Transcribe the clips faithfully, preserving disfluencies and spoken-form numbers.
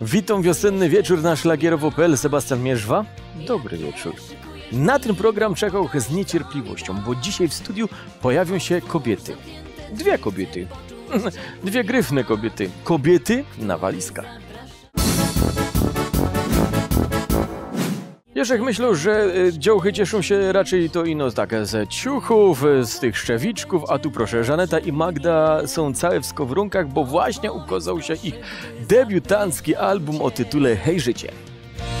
Witam, wiosenny wieczór na szlagierowo kropka pe el, Sebastian Mierzwa. Dobry wieczór. Na ten program czekał z niecierpliwością, bo dzisiaj w studiu pojawią się kobiety. Dwie kobiety. Dwie gryfne kobiety. Kobiety na walizkach. Jeszcze myślę, że działchy cieszą się raczej to ino tak z ciuchów, z tych szczewiczków, a tu proszę, Żaneta i Magda są całe w skowronkach, bo właśnie ukazał się ich debiutancki album o tytule Hej Życie.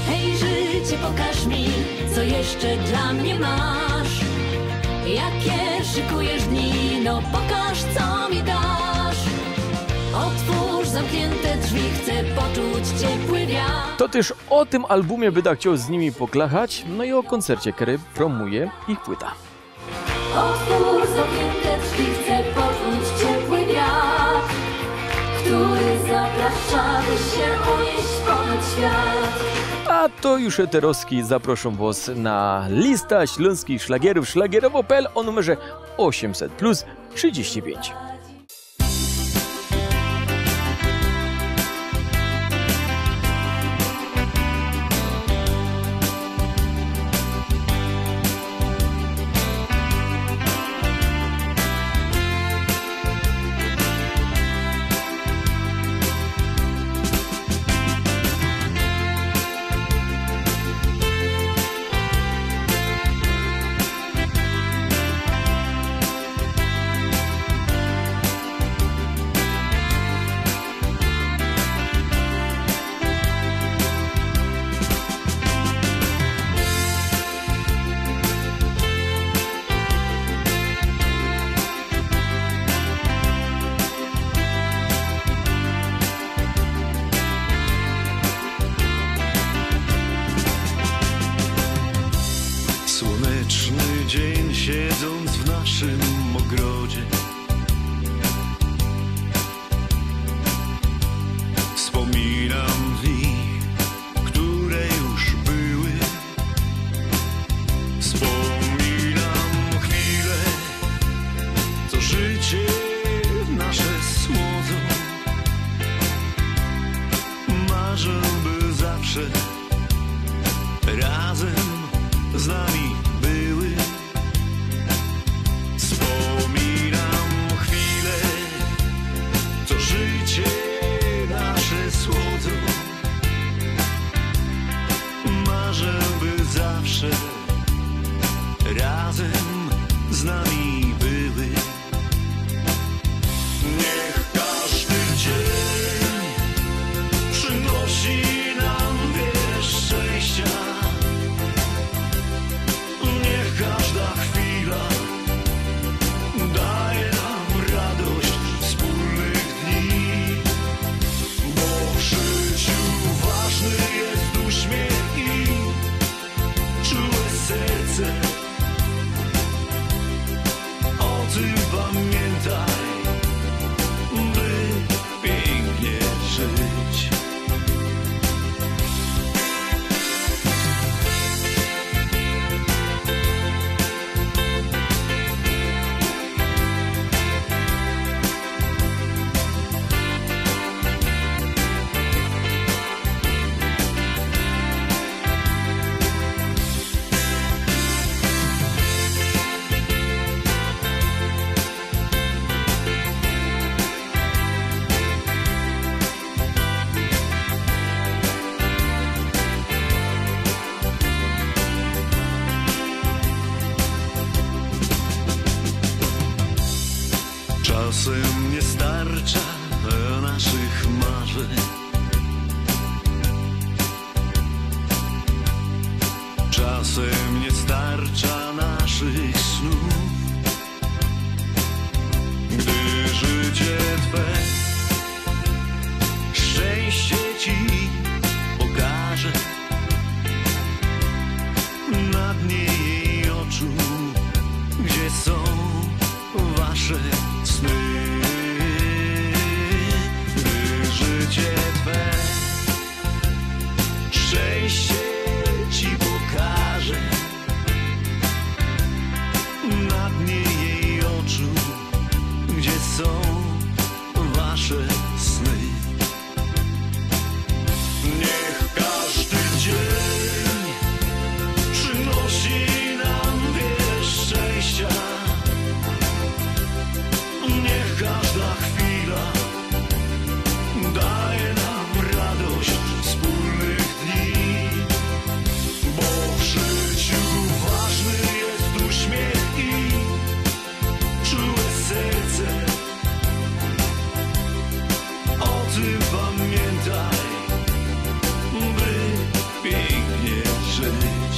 Hej życie, pokaż mi, co jeszcze dla mnie masz. Jakie szykujesz dni, no pokaż, co mi dasz. Otwórz zamknięte drzwi, chcę poczuć ciepły wiatr. To też o tym albumie będę chciał z nimi poklachać, no i o koncercie, który promuje ich płyta. Otwórz zamknięte drzwi, chcę poczuć ciepły wiatr, który zaprasza, by się unieść ponad świat. A to już Heteroski zaproszą was na lista śląskich szlagierów szlagierowo kropka pe el o numerze osiemset plus trzydzieści pięć. Żeby zawsze razem z nami były. Niech każdy dzień przynosi nam wiele szczęścia. Niech każda chwila daje nam radość wspólnych dni. Bo w życiu ważny jest uśmiech i czułe serce. Pamiętaj, by pięknie żyć. Czasem nie starcza naszych marzeń. Czasem nie starcza naszych snów. Gdy życie twe szczęście ci pokaże, na dnie jej oczu, gdzie są wasze sny. Gdy życie twe szczęście ci pokaże, na dnie jej oczu, gdzie są wasze sny. Niech każdy dzień przynosi nam wiele szczęścia. Niech każda chwila daje nam radość wspólnych dni. Bo w życiu ważny jest uśmiech i czułe serce. O tym pamiętaj, by pięknie żyć.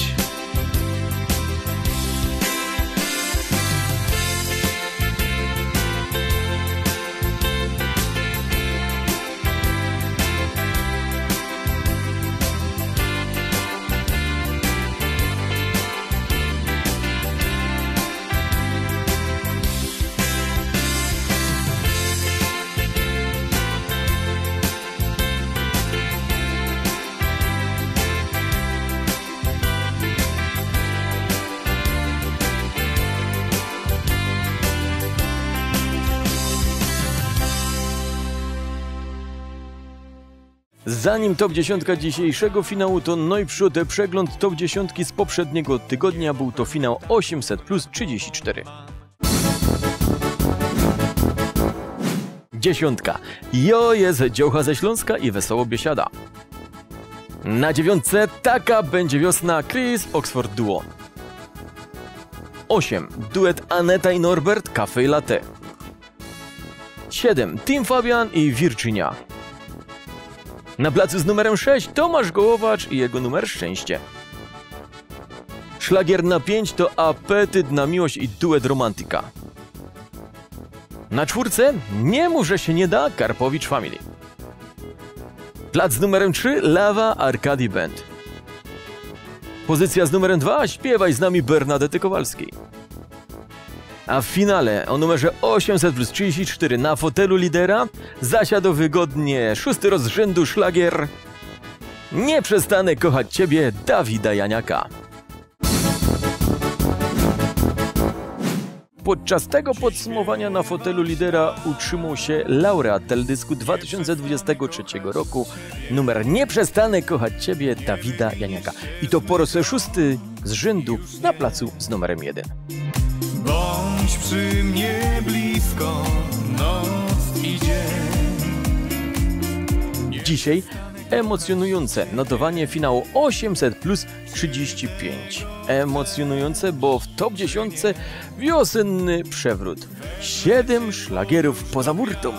Zanim top dziesięć dzisiejszego finału, to najprzód przegląd top dziesięć z poprzedniego tygodnia. Był to finał osiemset plus trzydzieści cztery. Dziesiątka. Jo jest dziołcha ze Śląska i Wesoło Biesiada. Na dziewiątce Taka będzie wiosna Chris Oxford Duo. Osiem. Duet Aneta i Norbert Café Latte. Siedem. Tim Fabian i Virginia. Na placu z numerem sześć Tomasz Gołowacz i jego numer Szczęście. Szlagier na pięć to Apetyt na miłość i duet Romantika. Na czwórce Nie mów, że się nie da Karpowicz Family. Plac z numerem trzy Lava Arkadia Band. Pozycja z numerem dwa Śpiewaj z nami Bernadety Kowalskiej. A w finale o numerze osiemset plus trzydzieści cztery na fotelu lidera zasiadł wygodnie szósty raz z rzędu szlagier Nie przestanę kochać ciebie Dawida Janiaka. Podczas tego podsumowania na fotelu lidera utrzymał się laureat teledysku dwa tysiące dwudziestego trzeciego roku, numer Nie przestanę kochać ciebie Dawida Janiaka. I to po raz szósty z rzędu na placu z numerem jeden. Bądź przy mnie blisko, noc i dzień. Dzisiaj Emocjonujące notowanie finału osiemset plus trzydzieści pięć. Emocjonujące, bo w top dziesięć wiosenny przewrót. siedem szlagierów poza murtą.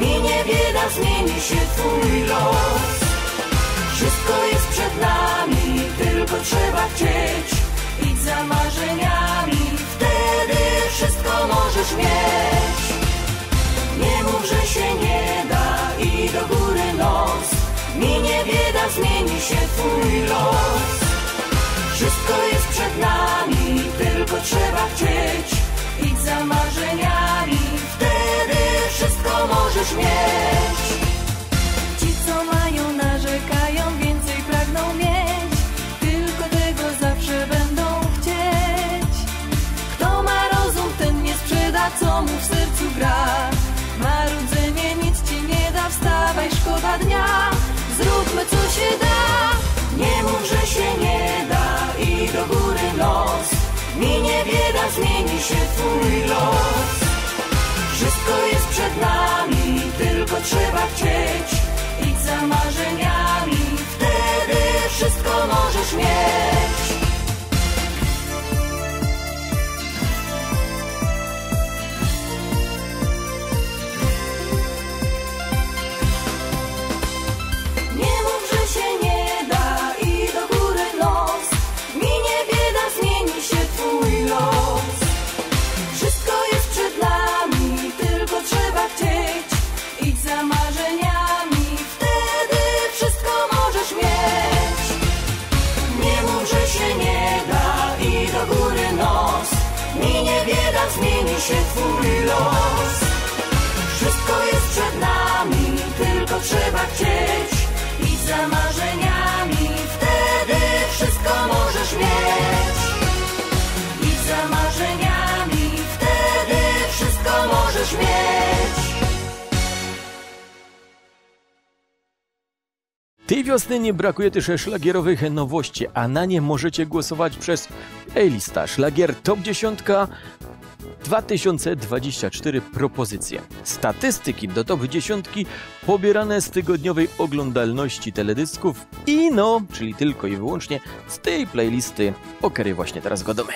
Nie się twój los. Wszystko jest przed nami, tylko trzeba chcieć. Idź za marzeniami, wtedy wszystko możesz mieć. Nie mów, że się nie da i do góry nos. Minie bieda, zmieni się twój los. Wszystko jest przed nami, tylko trzeba chcieć. Idź za marzeniami, wtedy wszystko możesz mieć. Ci, co mają, narzekają, więcej pragną mieć. Tylko tego zawsze będą chcieć. Kto ma rozum, ten nie sprzeda, co mu w sercu gra. Marudzenie nic ci nie da, wstawaj, szkoda dnia. Zróbmy, co się da. Nie mów, że się nie da i do góry nos. Minie bieda, zmieni się twój los. Wszystko jest przed nami, tylko trzeba chcieć. Idź za marzeniami, wtedy wszystko możesz mieć. Zmieni się twój los. Wszystko jest przed nami, tylko trzeba chcieć. Idź za marzeniami, wtedy wszystko możesz mieć. Idź za marzeniami, wtedy wszystko możesz mieć. Tej wiosny nie brakuje też szlagierowych nowości, a na nie możecie głosować przez playlista Szlagier Top dziesięć dwa tysiące dwadzieścia cztery propozycje. Statystyki do top dziesięć pobierane z tygodniowej oglądalności teledysków i no, czyli tylko i wyłącznie z tej playlisty, o której właśnie teraz gadamy.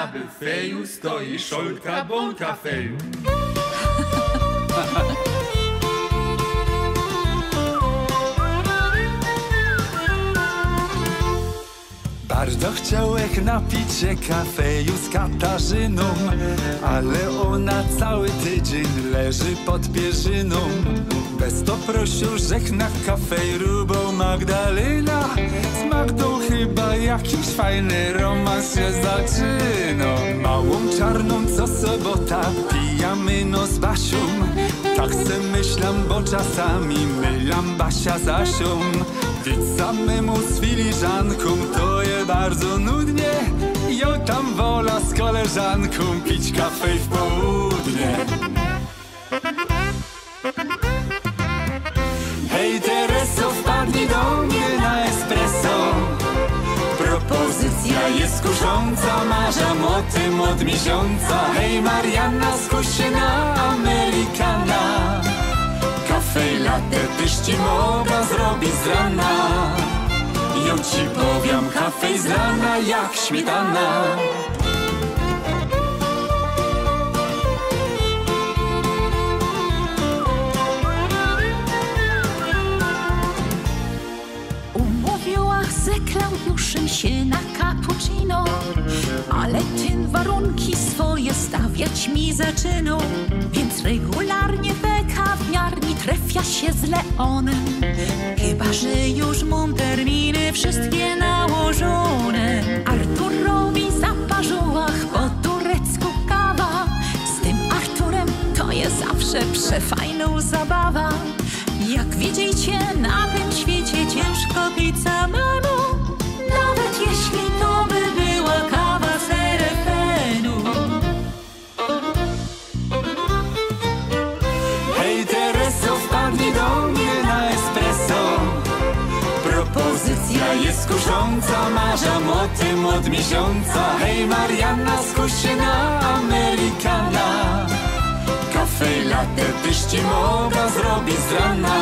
na byfeju stoi szolka bąka feju. Bardzo chciałem napić się kafeju z Katarzyną, ale ona cały tydzień leży pod pierzyną. Bez to prosił żegna kafejru, bo Magdalena z Magdą chyba jakiś fajny romans się zaczyna. Małą czarną co sobota pijamy no z Basią. Tak se myślam, bo czasami mylam Basia z Asią. Więc samemu z filiżanką to je bardzo nudnie. Ja tam wola z koleżanką pić kafej w południe. Hej Tereso, wpadnij do mnie na espresso. Propozycja jest kusząca, marzam o tym od miesiąca. Hej Marianna, skuś się na Amerykana. Café Latte tyś ci mogę zrobić z rana. Ja ci powiem, kafej z rana jak śmietana. Umówiła ze Klaudiuszem się na cappuccino, ale ten warunki swoje stawiać mi zaczynał, więc regularnie we kawiarni trefia się z Leonem. Chyba, że już mam terminy wszystkie nałożone. Arturowi zaparzyłach po turecku kawa. Z tym Arturem to jest zawsze przefajną zabawa. Jak widzicie, na tym świecie ciężko pić samemu, nawet jeśli to by była kawa z erefenu. Hej Tereso, wpadnij do mnie na espresso. Propozycja jest kusząca, marzam o tym od miesiąca. Hej Marianna, skuś się na Amerykana. Café Latte tyś ci mogę zrobić z rana.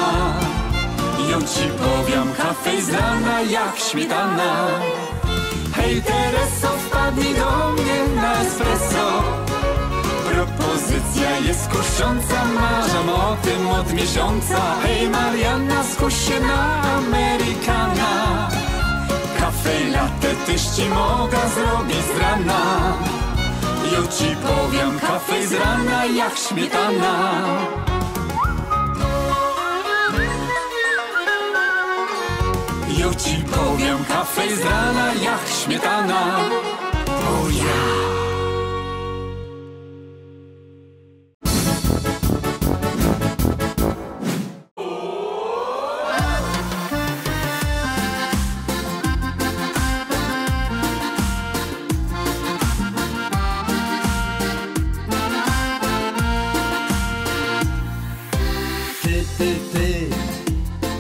Ja ci powiem, kafej z rana jak śmietana. Hej Tereso, wpadnij do mnie na espresso. Propozycja jest kusząca, marzam o tym od miesiąca. Hej Marianna, skuś się na Amerykana. Café Latte tyś ci mogę zrobić z rana. Ja ci powiem, kafej z rana jak śmietana. Ja ci powiem, kafej z rana jak śmietana. O ja!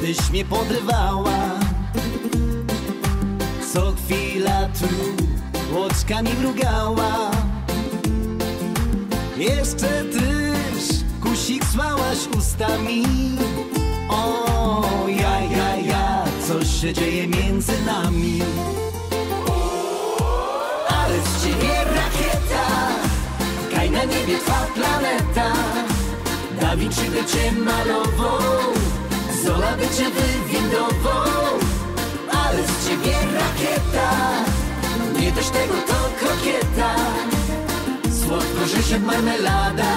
Tyś mnie podrywała, co chwila tu oczkami mrugała. Jeszcze tyś kusik słałaś ustami. O ja, ja, ja, coś się dzieje między nami. Ale z ciebie rakieta, kaj na niebie twa planeta. Dawid by cię malował, Zola by cię wywindował. Ale z ciebie rakieta, nie dość tego to kokieta. Słodko jak marmelada,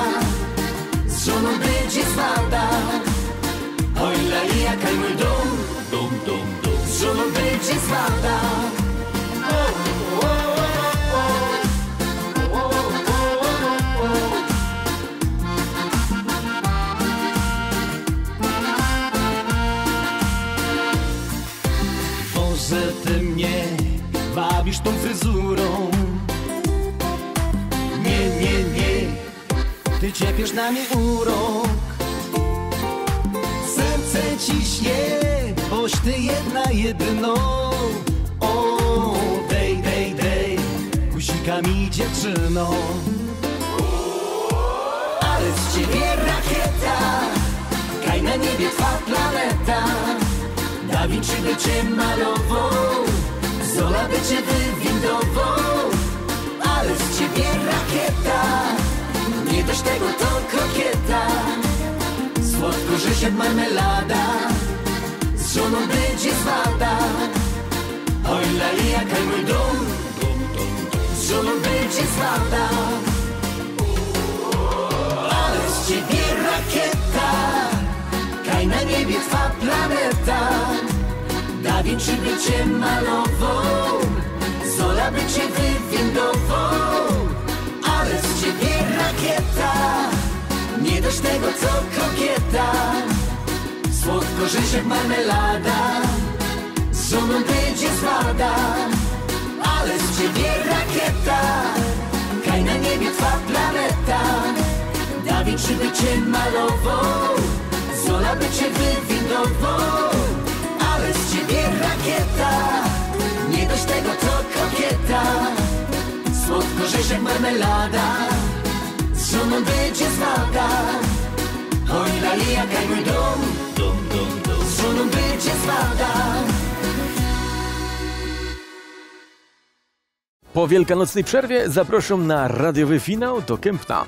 z żoną będzie zwada. Oj la lija kaj mój dom, dom, dom, dom. Z żoną będzie zwada. Że ty mnie wabisz tą fryzurą. Nie, nie, nie, ty ciepiesz na mnie urok. Serce ciśnie, boś ty jedna jedyną. O, dej, dej, dej, guzikami dziewczyno. Ale z ciebie rakieta, kaj na niebie twa planeta. Dawid by cię malował, Zola by cię wywindował. Ale z pysznego to krokieta, słodko się marmelada, z żoną będzie zwada. Oj lali, jaka mój dom, z żoną będzie zwada. Ale z ciebie rakieta, kaj na niebie twa planeta. Dawid czy by cię malował, Zola by cię wywindował. Ale z ciebie rakieta, nie dość tego co kokieta, słodko żyć jak marmelada, z żoną będzie zwada. Ale z ciebie rakieta, kaj na niebie twa planeta. Dawid czy by cię malował, Zola by cię wywindował. Ale z ciebie rakieta, nie dość tego to kokieta, słodko rzeź jak marmelada, z żoną będzie zwada. Oj lali, jaka mój dom, z żoną będzie zwada. Po wielkanocnej przerwie zapraszam na radiowy finał do Kępna.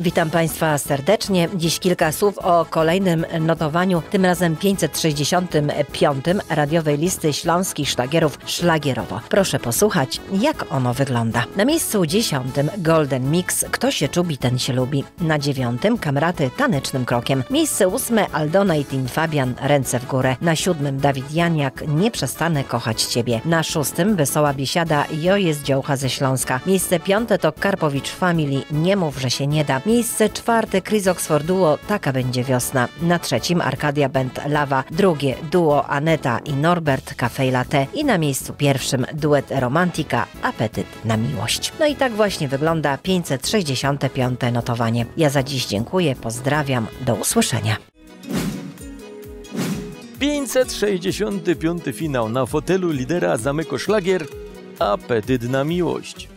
Witam Państwa serdecznie. Dziś kilka słów o kolejnym notowaniu, tym razem pięćset sześćdziesiątym piątym radiowej listy śląskich szlagierów Szlagierowo. Proszę posłuchać, jak ono wygląda. Na miejscu dziesiątym Golden Mix, Kto się czubi, ten się lubi. Na dziewiątym Kamraty, Tanecznym krokiem. Miejsce ósme Aldona i Tim Fabian, Ręce w górę. Na siódmym Dawid Janiak, Nie przestanę kochać Ciebie. Na szóstym Wesoła Biesiada, Jo jest dziołcha ze Śląska. Miejsce piąte to Karpowicz Family, Nie mów, że się nie da. Miejsce czwarte Chris Oxford Duo, Taka będzie wiosna. Na trzecim Arkadia Bent Lava. Drugie duo Aneta i Norbert, Café Latte. I na miejscu pierwszym duet Romantika, Apetyt na miłość. No i tak właśnie wygląda pięćset sześćdziesiąte piąte notowanie. Ja za dziś dziękuję, pozdrawiam, do usłyszenia. pięćset sześćdziesiąty piąty finał. Na fotelu lidera zamyko szlagier Apetyt na miłość.